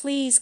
Please